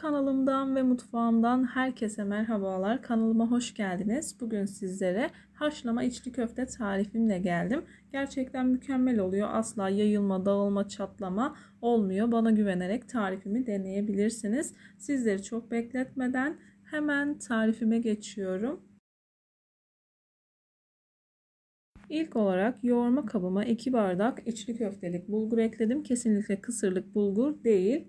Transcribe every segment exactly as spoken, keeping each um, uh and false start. Kanalımdan ve mutfağımdan herkese merhabalar. Kanalıma hoş geldiniz. Bugün sizlere haşlama içli köfte tarifimle geldim. Gerçekten mükemmel oluyor. Asla yayılma, dağılma, çatlama olmuyor. Bana güvenerek tarifimi deneyebilirsiniz. Sizleri çok bekletmeden hemen tarifime geçiyorum. İlk olarak yoğurma kabıma iki bardak içli köftelik bulgur ekledim. Kesinlikle kısırlık bulgur değil.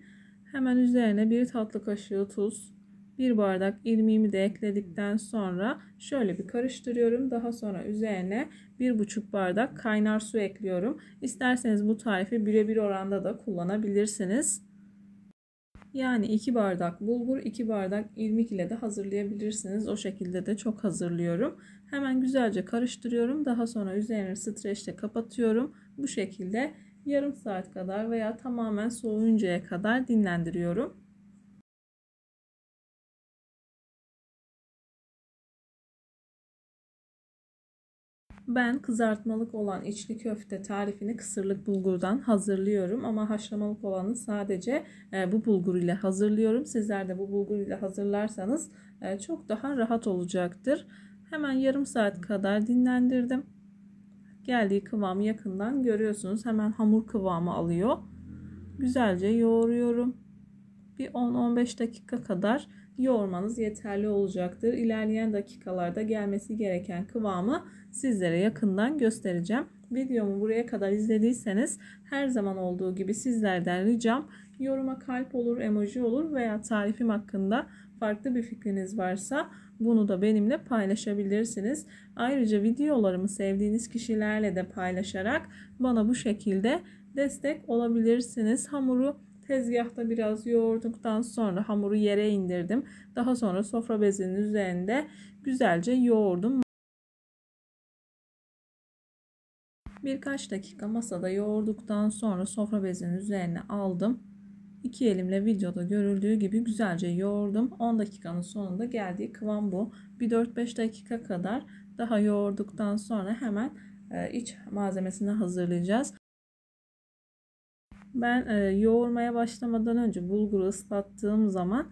Hemen üzerine bir tatlı kaşığı tuz, bir bardak irmiğimi de ekledikten sonra şöyle bir karıştırıyorum. Daha sonra üzerine bir buçuk bardak kaynar su ekliyorum. İsterseniz bu tarifi birebir oranda da kullanabilirsiniz. Yani iki bardak bulgur, iki bardak irmik ile de hazırlayabilirsiniz. O şekilde de çok hazırlıyorum. Hemen güzelce karıştırıyorum. Daha sonra üzerine streçle kapatıyorum. Bu şekilde yarım saat kadar veya tamamen soğuyuncaya kadar dinlendiriyorum. Ben kızartmalık olan içli köfte tarifini kısırlık bulgurdan hazırlıyorum ama haşlamalık olanı sadece bu bulgur ile hazırlıyorum. Sizler de bu bulgur ile hazırlarsanız çok daha rahat olacaktır. Hemen yarım saat kadar dinlendirdim. Geldiği kıvamı yakından görüyorsunuz. Hemen hamur kıvamı alıyor. Güzelce yoğuruyorum. Bir on on beş dakika kadar yoğurmanız yeterli olacaktır. İlerleyen dakikalarda gelmesi gereken kıvamı sizlere yakından göstereceğim. Videomu buraya kadar izlediyseniz her zaman olduğu gibi sizlerden ricam yoruma kalp olur, emoji olur veya tarifim hakkında farklı bir fikriniz varsa bunu da benimle paylaşabilirsiniz. Ayrıca videolarımı sevdiğiniz kişilerle de paylaşarak bana bu şekilde destek olabilirsiniz. Hamuru tezgahta biraz yoğurduktan sonra hamuru yere indirdim. Daha sonra sofra bezinin üzerinde güzelce yoğurdum. Birkaç dakika masada yoğurduktan sonra sofra bezinin üzerine aldım. İki elimle videoda görüldüğü gibi güzelce yoğurdum. on dakikanın sonunda geldiği kıvam bu. Bir dört beş dakika kadar daha yoğurduktan sonra hemen iç malzemesini hazırlayacağız. Ben yoğurmaya başlamadan önce bulguru ıslattığım zaman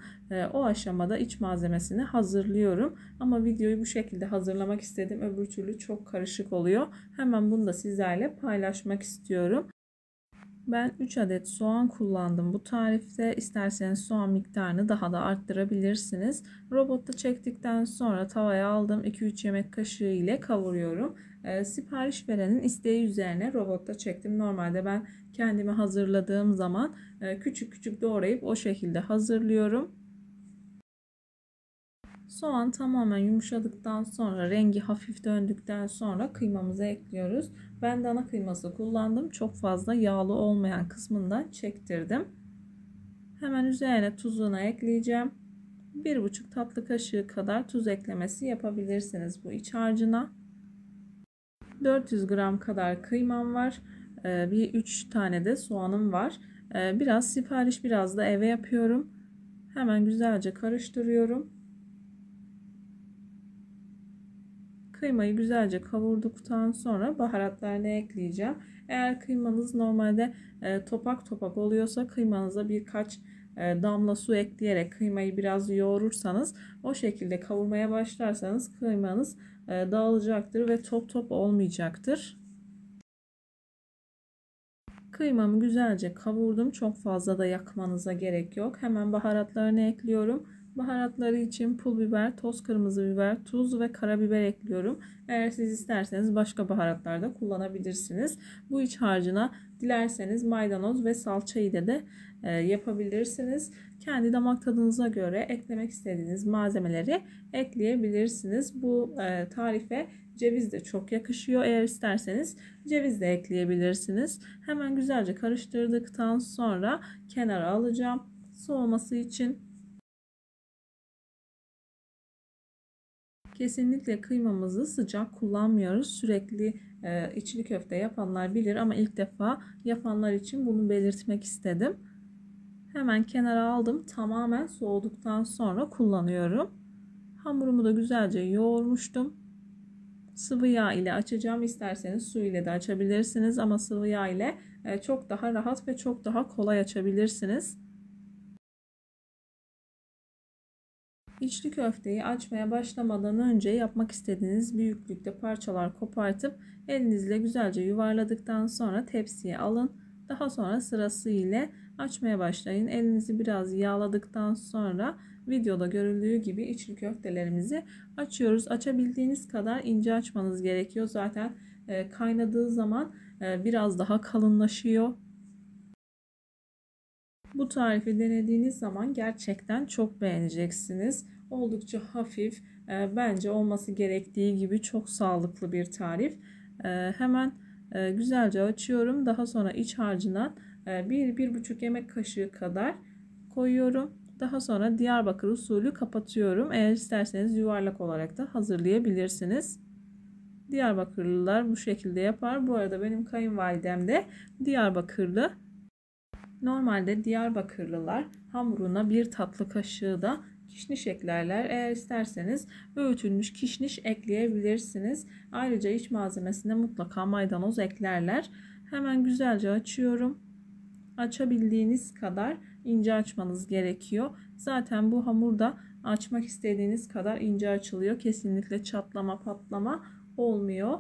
o aşamada iç malzemesini hazırlıyorum. Ama videoyu bu şekilde hazırlamak istedim. Öbür türlü çok karışık oluyor. Hemen bunu da sizlerle paylaşmak istiyorum. Ben üç adet soğan kullandım bu tarifte. İsterseniz soğan miktarını daha da arttırabilirsiniz. Robotta çektikten sonra tavaya aldım. iki üç yemek kaşığı ile kavuruyorum. Ee, sipariş verenin isteği üzerine robotta çektim. Normalde ben kendimi hazırladığım zaman e, küçük küçük doğrayıp o şekilde hazırlıyorum. Soğan tamamen yumuşadıktan sonra, rengi hafif döndükten sonra kıymamızı ekliyoruz. Ben dana kıyması kullandım. Çok fazla yağlı olmayan kısmından çektirdim. Hemen üzerine tuzunu ekleyeceğim. bir buçuk tatlı kaşığı kadar tuz eklemesi yapabilirsiniz bu iç harcına. dört yüz gram kadar kıymam var. Bir üç tane de soğanım var. Biraz sipariş, biraz da eve yapıyorum. Hemen güzelce karıştırıyorum. Kıymayı güzelce kavurduktan sonra baharatlarını ekleyeceğim. Eğer kıymanız normalde e, topak topak oluyorsa kıymanıza birkaç e, damla su ekleyerek kıymayı biraz yoğurursanız, o şekilde kavurmaya başlarsanız kıymanız e, dağılacaktır ve top top olmayacaktır. Kıymamı güzelce kavurdum. Çok fazla da yakmanıza gerek yok. Hemen baharatlarını ekliyorum. Baharatları için pul biber, toz kırmızı biber, tuz ve karabiber ekliyorum. Eğer siz isterseniz başka baharatlar da kullanabilirsiniz. Bu iç harcına dilerseniz maydanoz ve salçayı da, da e, yapabilirsiniz. Kendi damak tadınıza göre eklemek istediğiniz malzemeleri ekleyebilirsiniz. Bu e, tarife ceviz de çok yakışıyor. Eğer isterseniz ceviz de ekleyebilirsiniz. Hemen güzelce karıştırdıktan sonra kenara alacağım soğuması için. Kesinlikle kıymamızı sıcak kullanmıyoruz. Sürekli e, içli köfte yapanlar bilir ama ilk defa yapanlar için bunu belirtmek istedim. Hemen kenara aldım. Tamamen soğuduktan sonra kullanıyorum. Hamurumu da güzelce yoğurmuştum. Sıvı yağ ile açacağım. İsterseniz su ile de açabilirsiniz ama sıvı yağ ile e, çok daha rahat ve çok daha kolay açabilirsiniz. İçli köfteyi açmaya başlamadan önce yapmak istediğiniz büyüklükte parçalar kopartıp elinizle güzelce yuvarladıktan sonra tepsiye alın. Daha sonra sırası ile açmaya başlayın. Elinizi biraz yağladıktan sonra videoda görüldüğü gibi içli köftelerimizi açıyoruz. Açabildiğiniz kadar ince açmanız gerekiyor. Zaten kaynadığı zaman biraz daha kalınlaşıyor. Bu tarifi denediğiniz zaman gerçekten çok beğeneceksiniz. Oldukça hafif, bence olması gerektiği gibi çok sağlıklı bir tarif. Hemen güzelce açıyorum. Daha sonra iç harcından bir bir buçuk yemek kaşığı kadar koyuyorum. Daha sonra Diyarbakır usulü kapatıyorum. Eğer isterseniz yuvarlak olarak da hazırlayabilirsiniz. Diyarbakırlılar bu şekilde yapar. Bu arada benim kayınvalidem de Diyarbakırlı. Normalde Diyarbakırlılar hamuruna bir tatlı kaşığı da kişniş eklerler. Eğer isterseniz öğütülmüş kişniş ekleyebilirsiniz. Ayrıca iç malzemesine mutlaka maydanoz eklerler. Hemen güzelce açıyorum. Açabildiğiniz kadar ince açmanız gerekiyor. Zaten bu hamur da açmak istediğiniz kadar ince açılıyor. Kesinlikle çatlama patlama olmuyor.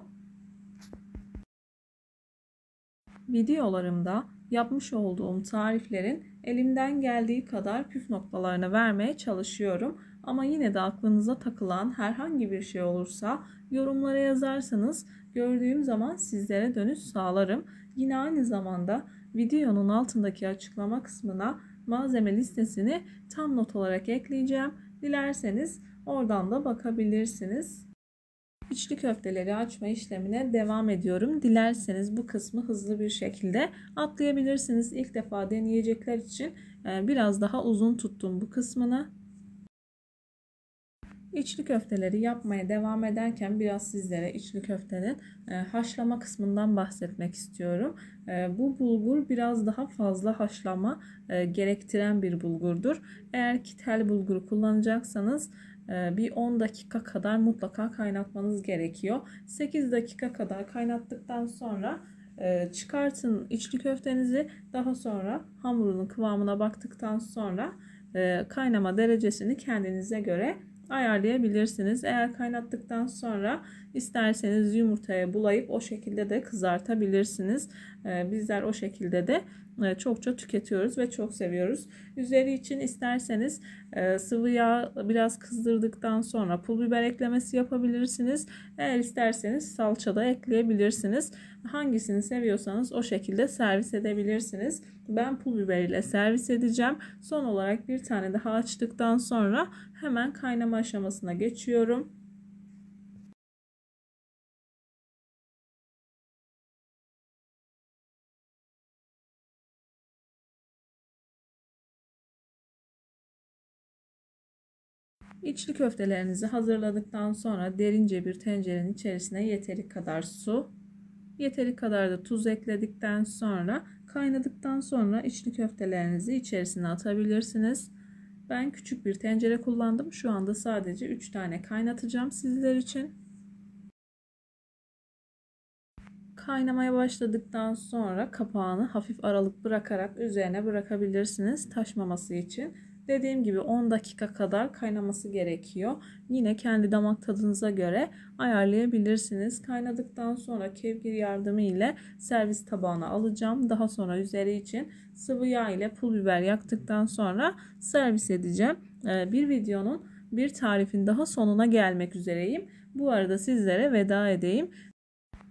Videolarımda yapmış olduğum tariflerin elimden geldiği kadar püf noktalarını vermeye çalışıyorum. Ama yine de aklınıza takılan herhangi bir şey olursa yorumlara yazarsanız gördüğüm zaman sizlere dönüş sağlarım. Yine aynı zamanda videonun altındaki açıklama kısmına malzeme listesini tam not olarak ekleyeceğim. Dilerseniz oradan da bakabilirsiniz. İçli köfteleri açma işlemine devam ediyorum. Dilerseniz bu kısmı hızlı bir şekilde atlayabilirsiniz. İlk defa deneyecekler için biraz daha uzun tuttum bu kısmını. İçli köfteleri yapmaya devam ederken biraz sizlere içli köftenin haşlama kısmından bahsetmek istiyorum. Bu bulgur biraz daha fazla haşlama gerektiren bir bulgurdur. Eğer ki tel bulguru kullanacaksanız bir on dakika kadar mutlaka kaynatmanız gerekiyor. sekiz dakika kadar kaynattıktan sonra çıkartın içli köftenizi. Daha sonra hamurunun kıvamına baktıktan sonra kaynama derecesini kendinize göre ayarlayabilirsiniz. Eğer kaynattıktan sonra isterseniz yumurtaya bulayıp o şekilde de kızartabilirsiniz. Bizler o şekilde de çokça tüketiyoruz ve çok seviyoruz. Üzeri için isterseniz sıvı yağ biraz kızdırdıktan sonra pul biber eklemesi yapabilirsiniz. Eğer isterseniz salça da ekleyebilirsiniz. Hangisini seviyorsanız o şekilde servis edebilirsiniz. Ben pul biber ile servis edeceğim. Son olarak bir tane daha açtıktan sonra hemen kaynama aşamasına geçiyorum. İçli köftelerinizi hazırladıktan sonra derince bir tencerenin içerisine yeteri kadar su, yeteri kadar da tuz ekledikten sonra kaynadıktan sonra içli köftelerinizi içerisine atabilirsiniz. Ben küçük bir tencere kullandım. Şu anda sadece üç tane kaynatacağım sizler için. Kaynamaya başladıktan sonra kapağını hafif aralık bırakarak üzerine bırakabilirsiniz taşmaması için. Dediğim gibi on dakika kadar kaynaması gerekiyor. Yine kendi damak tadınıza göre ayarlayabilirsiniz. Kaynadıktan sonra kevgir yardımı ile servis tabağına alacağım. Daha sonra üzeri için sıvı yağ ile pul biber yaktıktan sonra servis edeceğim. Bir videonun bir tarifin daha sonuna gelmek üzereyim. Bu arada sizlere veda edeyim.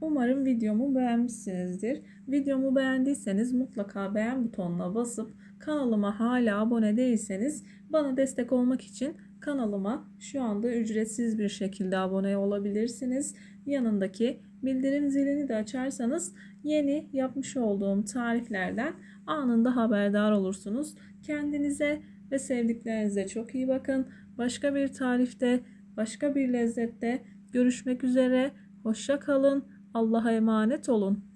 Umarım videomu beğenmişsinizdir. Videomu beğendiyseniz mutlaka beğen butonuna basıp kanalıma hala abone değilseniz bana destek olmak için kanalıma şu anda ücretsiz bir şekilde abone olabilirsiniz. Yanındaki bildirim zilini de açarsanız yeni yapmış olduğum tariflerden anında haberdar olursunuz. Kendinize ve sevdiklerinize çok iyi bakın. Başka bir tarifte, başka bir lezzette görüşmek üzere. Hoşça kalın. Allah'a emanet olun.